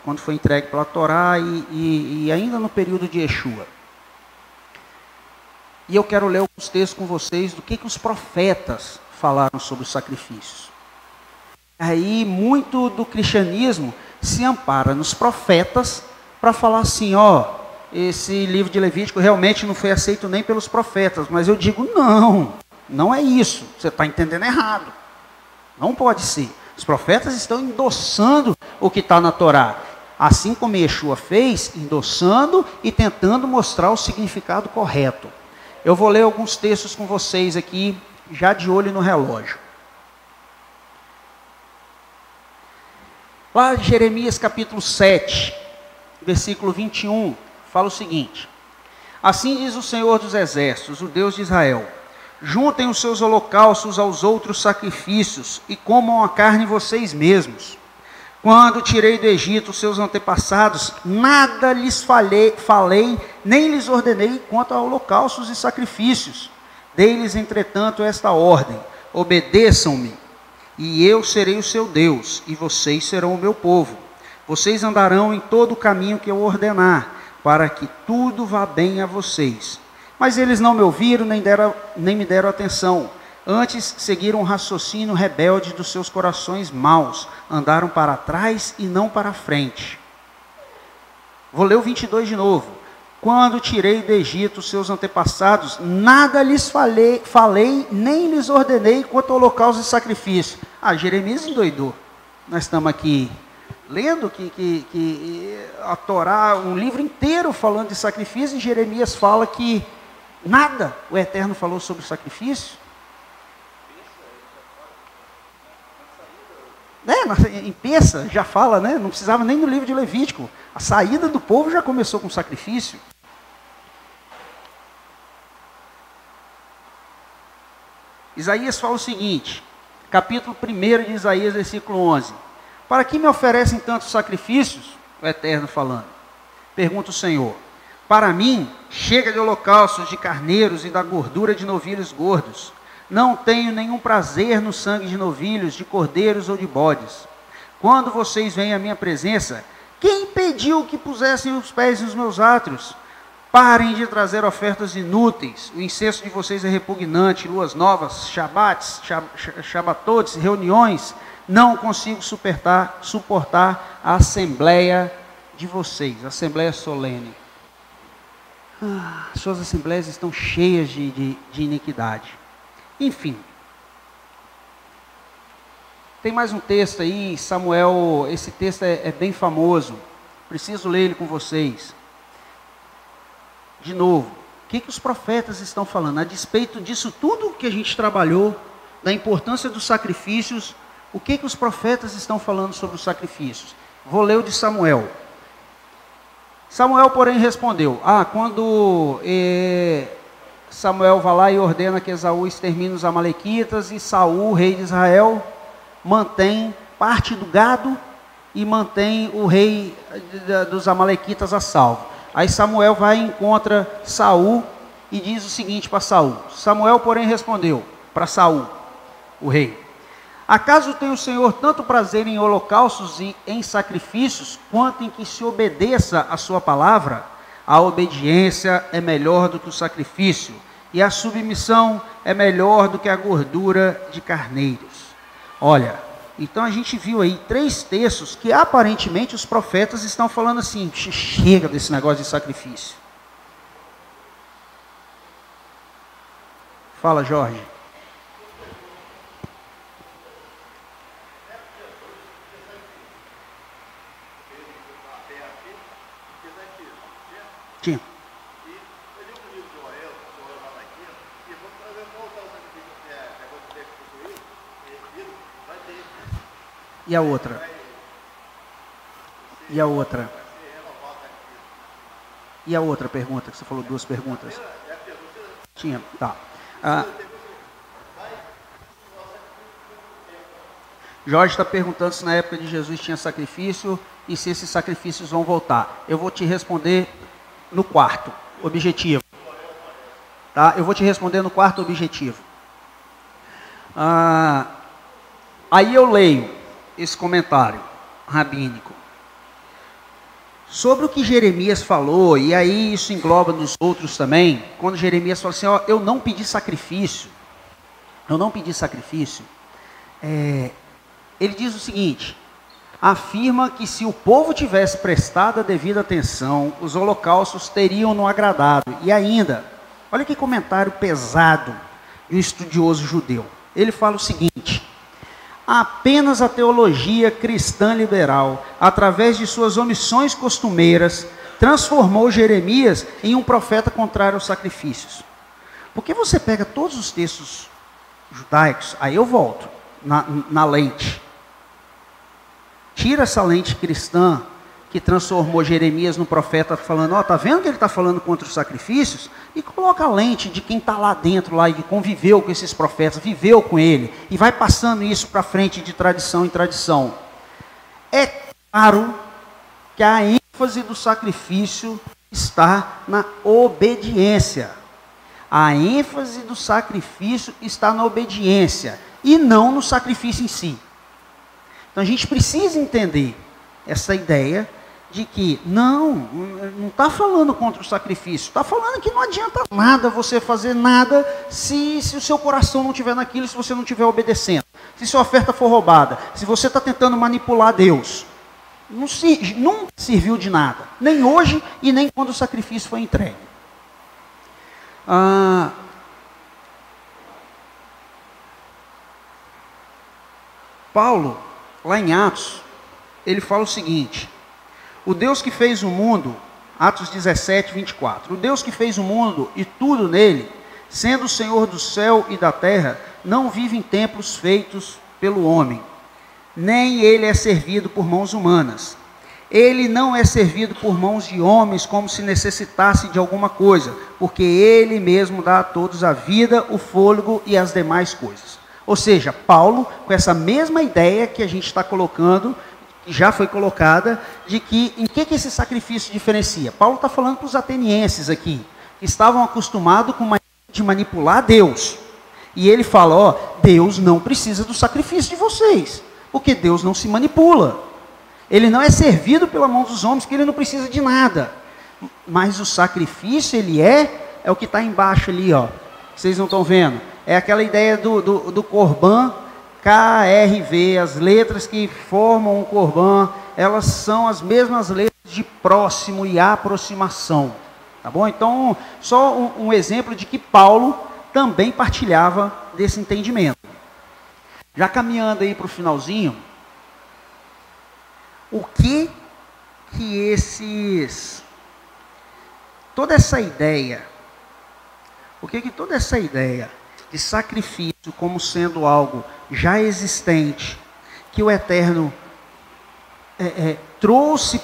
quando foi entregue pela Torá e ainda no período de Yeshua. E eu quero ler alguns textos com vocês do que os profetas falaram sobre os sacrifícios. Aí, muito do cristianismo se ampara nos profetas para falar assim: ó, esse livro de Levítico realmente não foi aceito nem pelos profetas. Mas eu digo, não é isso. Você está entendendo errado. Não pode ser. Os profetas estão endossando o que está na Torá. Assim como Yeshua fez, endossando e tentando mostrar o significado correto. Eu vou ler alguns textos com vocês aqui, já de olho no relógio. Lá em Jeremias capítulo 7, versículo 21... fala o seguinte: assim diz o Senhor dos Exércitos, o Deus de Israel: juntem os seus holocaustos aos outros sacrifícios e comam a carne vocês mesmos. Quando tirei do Egito os seus antepassados, nada lhes falei, nem lhes ordenei quanto a holocaustos e sacrifícios. Dei-lhes, entretanto, esta ordem: obedeçam-me, e eu serei o seu Deus, e vocês serão o meu povo. Vocês andarão em todo o caminho que eu ordenar, para que tudo vá bem a vocês. Mas eles não me ouviram, nem me deram atenção. Antes, seguiram o raciocínio rebelde dos seus corações maus. Andaram para trás e não para frente. Vou ler o 22 de novo. Quando tirei do Egito os seus antepassados, nada lhes falei, nem lhes ordenei quanto ao holocausto e sacrifício. Ah, Jeremias endoidou. Nós estamos aqui lendo que a Torá, um livro inteiro falando de sacrifício, e Jeremias fala que nada o Eterno falou sobre sacrifício. Em Pensa, já fala, né? Não precisava nem no livro de Levítico. A saída do povo já começou com sacrifício. Isaías fala o seguinte, capítulo 1 de Isaías, versículo 11. Para que me oferecem tantos sacrifícios? O Eterno falando. Pergunta o Senhor. Para mim, chega de holocaustos de carneiros e da gordura de novilhos gordos. Não tenho nenhum prazer no sangue de novilhos, de cordeiros ou de bodes. Quando vocês vêm à minha presença, quem impediu que pusessem os pés nos meus átrios? Parem de trazer ofertas inúteis. O incenso de vocês é repugnante. Luas novas, shabates, shabatotes, reuniões. Não consigo suportar a assembleia de vocês, a assembleia solene. Suas assembleias estão cheias de iniquidade. Enfim. Tem mais um texto aí, Samuel, esse texto é bem famoso. Preciso ler ele com vocês. De novo, o que os profetas estão falando? A despeito disso tudo que a gente trabalhou, da importância dos sacrifícios, o que os profetas estão falando sobre os sacrifícios? Vou ler o de Samuel. Samuel, porém, respondeu: quando Samuel vai lá e ordena que Esaú extermine os amalequitas, e Saúl, rei de Israel, mantém parte do gado e mantém o rei dos amalequitas a salvo. Aí Samuel vai e encontra Saúl e diz o seguinte para Saúl. Samuel, porém, respondeu para Saúl, o rei: acaso tem o Senhor tanto prazer em holocaustos e em sacrifícios, quanto em que se obedeça a sua palavra? A obediência é melhor do que o sacrifício, e a submissão é melhor do que a gordura de carneiros. Olha, então a gente viu aí três textos que aparentemente os profetas estão falando assim: chega desse negócio de sacrifício. Fala, Jorge. E a outra? E a outra? E a outra pergunta? Que você falou duas perguntas. Tinha, tá. Jorge está perguntando se na época de Jesus tinha sacrifício e se esses sacrifícios vão voltar. Eu vou te responder no quarto objetivo. Tá? Eu vou te responder no quarto objetivo. Aí eu leio esse comentário rabínico sobre o que Jeremias falou, e aí isso engloba nos outros também. Quando Jeremias fala assim: eu não pedi sacrifício, eu não pedi sacrifício, ele diz o seguinte: afirma que se o povo tivesse prestado a devida atenção, os holocaustos teriam no agradado. E ainda, olha que comentário pesado de um estudioso judeu. Ele fala o seguinte: apenas a teologia cristã liberal, através de suas omissões costumeiras, transformou Jeremias em um profeta contrário aos sacrifícios. Porque você pega todos os textos judaicos, aí eu volto na lente. Tira essa lente cristã que transformou Jeremias no profeta falando: tá vendo que ele está falando contra os sacrifícios? E coloca a lente de quem está lá dentro, lá, e que conviveu com esses profetas, viveu com ele, e vai passando isso para frente de tradição em tradição. É claro que a ênfase do sacrifício está na obediência. A ênfase do sacrifício está na obediência, e não no sacrifício em si. Então a gente precisa entender essa ideia de que não está falando contra o sacrifício, está falando que não adianta nada você fazer nada se o seu coração não estiver naquilo, se você não estiver obedecendo, se sua oferta for roubada, se você está tentando manipular Deus. Nunca serviu de nada, nem hoje e nem quando o sacrifício foi entregue. Paulo, lá em Atos, ele fala o seguinte: o Deus que fez o mundo, Atos 17, 24, o Deus que fez o mundo e tudo nele, sendo o Senhor do céu e da terra, não vive em templos feitos pelo homem, nem ele é servido por mãos humanas. Ele não é servido por mãos de homens como se necessitasse de alguma coisa, porque ele mesmo dá a todos a vida, o fôlego e as demais coisas. Ou seja, Paulo, com essa mesma ideia que a gente está colocando, já foi colocada, de que em que esse sacrifício diferencia. Paulo está falando para os atenienses aqui, que estavam acostumados com de manipular Deus. E ele fala: Deus não precisa do sacrifício de vocês, porque Deus não se manipula. Ele não é servido pela mão dos homens, porque ele não precisa de nada. Mas o sacrifício, ele é o que está embaixo ali, Vocês não estão vendo? É aquela ideia do korban, KRV, as letras que formam um korban, elas são as mesmas letras de próximo e aproximação, tá bom? Então, só um exemplo de que Paulo também partilhava desse entendimento. Já caminhando aí para o finalzinho, o que toda essa ideia de sacrifício como sendo algo já existente, que o Eterno trouxe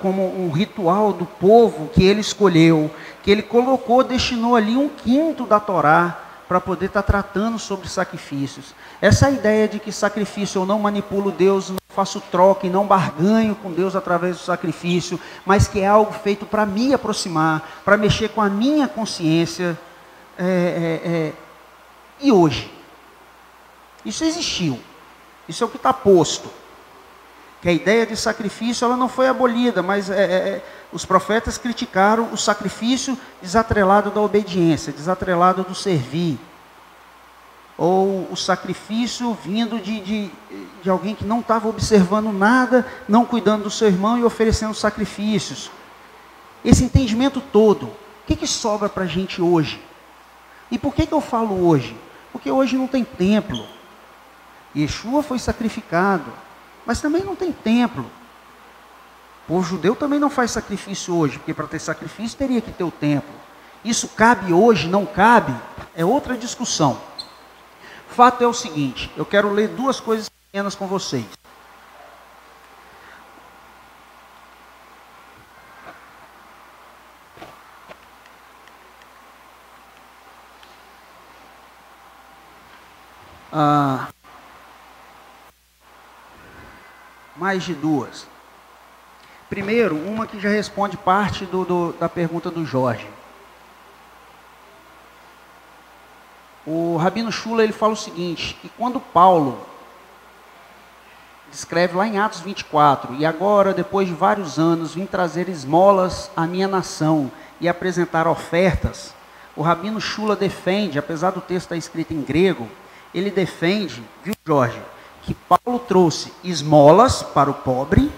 como um ritual do povo que ele escolheu, que ele colocou, destinou ali 1/5 da Torá para poder estar tratando sobre sacrifícios. Essa ideia de que sacrifício, eu não manipulo Deus, não faço troca e não barganho com Deus através do sacrifício, mas que é algo feito para me aproximar, para mexer com a minha consciência. E hoje? Isso existiu. Isso é o que está posto. Que a ideia de sacrifício, ela não foi abolida, mas os profetas criticaram o sacrifício desatrelado da obediência, desatrelado do servir. Ou o sacrifício vindo de alguém que não estava observando nada, não cuidando do seu irmão e oferecendo sacrifícios. Esse entendimento todo, o que sobra para a gente hoje? E por que eu falo hoje? Porque hoje não tem templo. Yeshua foi sacrificado, mas também não tem templo. O povo judeu também não faz sacrifício hoje, porque para ter sacrifício teria que ter o templo. Isso cabe hoje, não cabe? É outra discussão. O fato é o seguinte, eu quero ler 2 coisas pequenas com vocês. Mais de 2. Primeiro, uma que já responde parte da pergunta do Jorge. O Rabino Shula, ele fala o seguinte, que quando Paulo descreve lá em Atos 24, e agora, depois de vários anos, vim trazer esmolas à minha nação e apresentar ofertas, o Rabino Shula defende, apesar do texto estar escrito em grego, ele defende, viu, Jorge, que Paulo trouxe esmolas para o pobre,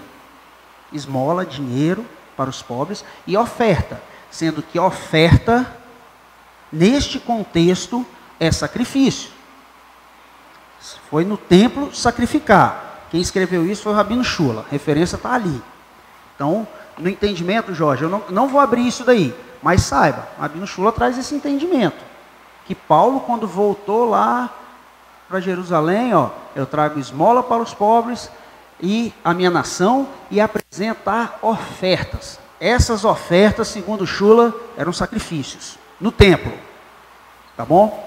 esmola, dinheiro para os pobres, e oferta, sendo que oferta, neste contexto, é sacrifício. Foi no templo sacrificar. Quem escreveu isso foi o Rabino Shula, a referência está ali. Então, no entendimento, Jorge, eu não vou abrir isso daí, mas saiba, o Rabino Shula traz esse entendimento, que Paulo, quando voltou lá para Jerusalém, eu trago esmola para os pobres e a minha nação e apresentar ofertas. Essas ofertas, segundo Shula, eram sacrifícios no templo. Tá bom?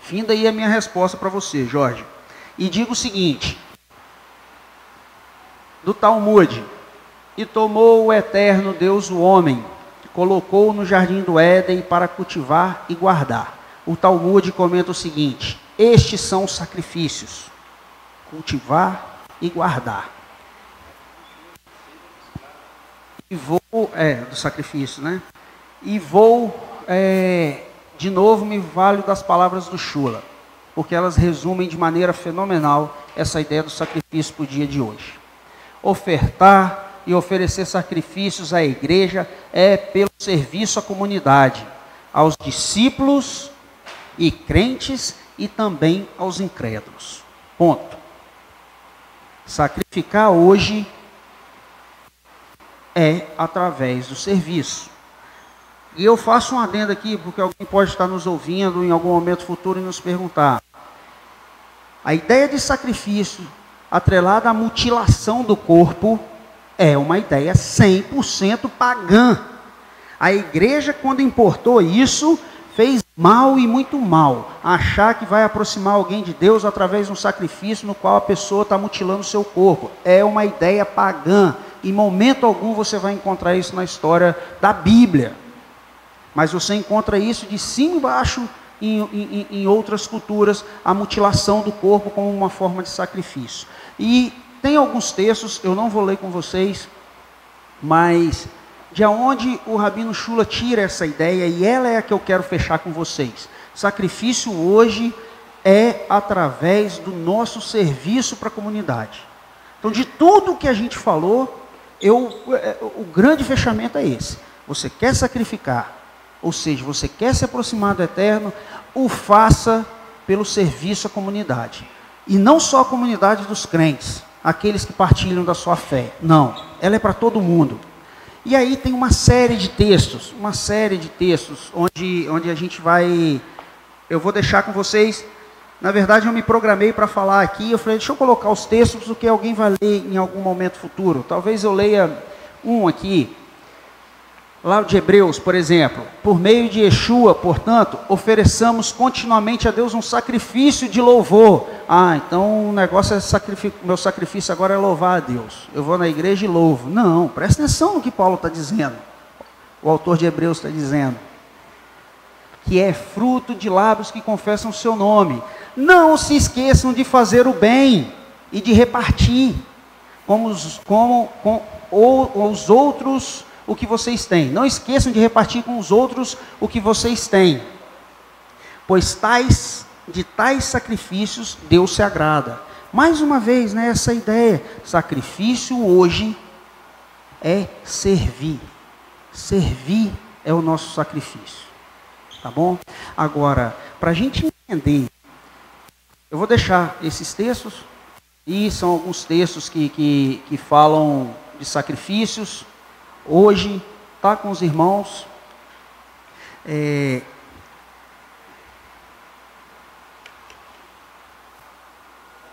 Fim daí a minha resposta para você, Jorge. E digo o seguinte, do Talmud, e tomou o eterno Deus o homem, colocou-o no jardim do Éden para cultivar e guardar. O Talmud comenta o seguinte, estes são os sacrifícios, cultivar e guardar. E vou, do sacrifício, né? E vou, de novo, me valho das palavras do Shula, porque elas resumem de maneira fenomenal essa ideia do sacrifício para o dia de hoje. Ofertar e oferecer sacrifícios à igreja é pelo serviço à comunidade, aos discípulos e crentes e também aos incrédulos. Ponto. Sacrificar hoje é através do serviço. E eu faço um adendo aqui, porque alguém pode estar nos ouvindo em algum momento futuro e nos perguntar. A ideia de sacrifício atrelada à mutilação do corpo é uma ideia 100% pagã. A igreja, quando importou isso, fez mal e muito mal. Achar que vai aproximar alguém de Deus através de um sacrifício no qual a pessoa está mutilando o seu corpo. É uma ideia pagã. Em momento algum você vai encontrar isso na história da Bíblia. Mas você encontra isso de cima e baixo em outras culturas, a mutilação do corpo como uma forma de sacrifício. E tem alguns textos, eu não vou ler com vocês, mas de onde o Rabino Shula tira essa ideia, e ela é a que eu quero fechar com vocês. Sacrifício hoje é através do nosso serviço para a comunidade. Então, de tudo que a gente falou, o grande fechamento é esse. Você quer sacrificar, ou seja, você quer se aproximar do eterno, o faça pelo serviço à comunidade. E não só a comunidade dos crentes, aqueles que partilham da sua fé. Não, ela é para todo mundo. E aí tem uma série de textos, onde a gente vai... Eu vou deixar com vocês Na verdade, eu me programei para falar aqui. Eu falei, deixa eu colocar os textos, porque alguém vai ler em algum momento futuro. Talvez eu leia um aqui. Lá de Hebreus, por exemplo. Por meio de Yeshua, portanto, ofereçamos continuamente a Deus um sacrifício de louvor. Ah, então o negócio é sacrifício. Meu sacrifício agora é louvar a Deus. Eu vou na igreja e louvo. Não, presta atenção no que Paulo está dizendo. O autor de Hebreus está dizendo. Que é fruto de lábios que confessam o seu nome. Não se esqueçam de fazer o bem e de repartir com os outros o que vocês têm. Não esqueçam de repartir com os outros o que vocês têm. Pois de tais sacrifícios Deus se agrada. Mais uma vez, né, essa ideia. Sacrifício hoje é servir. Servir é o nosso sacrifício. Tá bom? Agora, para a gente entender, eu vou deixar esses textos, e são alguns textos que falam de sacrifícios. Hoje, tá com os irmãos.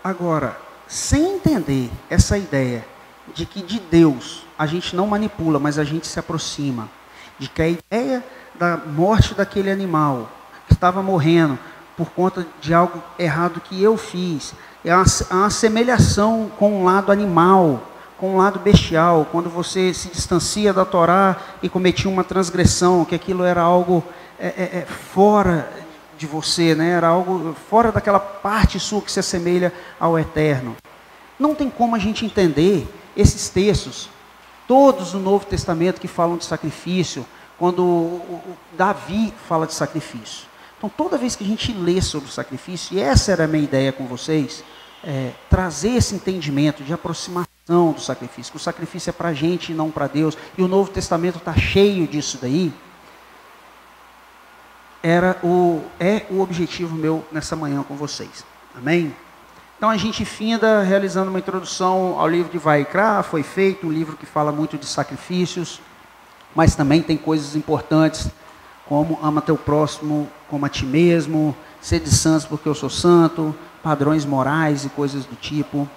Agora, sem entender essa ideia de que de Deus a gente não manipula, mas a gente se aproxima, de que a ideia da morte daquele animal que estava morrendo por conta de algo errado que eu fiz, é uma assemelhação com um lado animal, com um lado bestial, quando você se distancia da Torá e cometia uma transgressão, que aquilo era algo fora de você, né? Era algo fora daquela parte sua que se assemelha ao eterno. Não tem como a gente entender esses textos, todos do Novo Testamento que falam de sacrifício, quando Davi fala de sacrifício. Então, toda vez que a gente lê sobre o sacrifício, e essa era a minha ideia com vocês, trazer esse entendimento de aproximação do sacrifício, que o sacrifício é para a gente e não para Deus, e o Novo Testamento está cheio disso daí, é o objetivo meu nessa manhã com vocês. Amém? Então, a gente finda realizando uma introdução ao livro de Vayikra. Foi feito um livro que fala muito de sacrifícios, mas também tem coisas importantes, como ama teu próximo como a ti mesmo, ser de santos porque eu sou santo, padrões morais e coisas do tipo.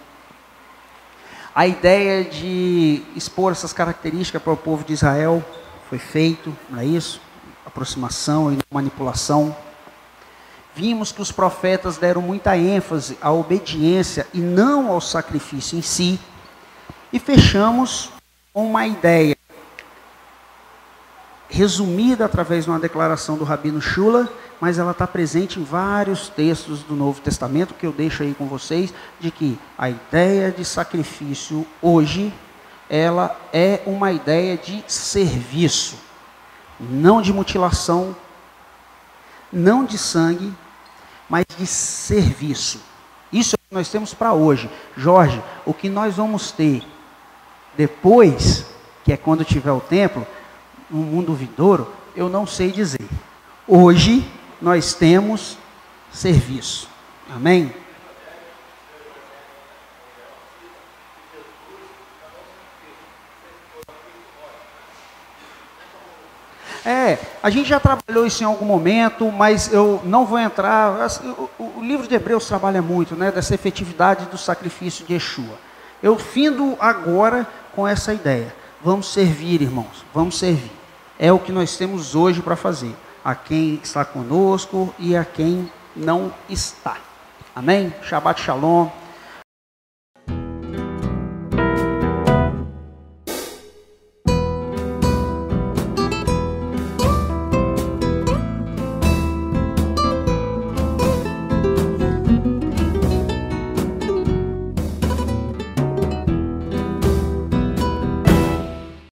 A ideia de expor essas características para o povo de Israel foi feito, não é isso? Aproximação e manipulação. Vimos que os profetas deram muita ênfase à obediência e não ao sacrifício em si. E fechamos com uma ideia resumida através de uma declaração do Rabino Shula, mas ela está presente em vários textos do Novo Testamento, que eu deixo aí com vocês, de que a ideia de sacrifício hoje, ela é uma ideia de serviço, não de mutilação, não de sangue, mas de serviço. Isso é o que nós temos para hoje. Jorge, o que nós vamos ter depois, que é quando tiver o templo, no mundo vindouro, eu não sei dizer. Hoje, nós temos serviço. Amém? A gente já trabalhou isso em algum momento, mas eu não vou entrar. O livro de Hebreus trabalha muito, né, dessa efetividade do sacrifício de Yeshua. Eu findo agora com essa ideia. Vamos servir, irmãos. Vamos servir. É o que nós temos hoje para fazer, a quem está conosco e a quem não está. Amém? Shabbat Shalom.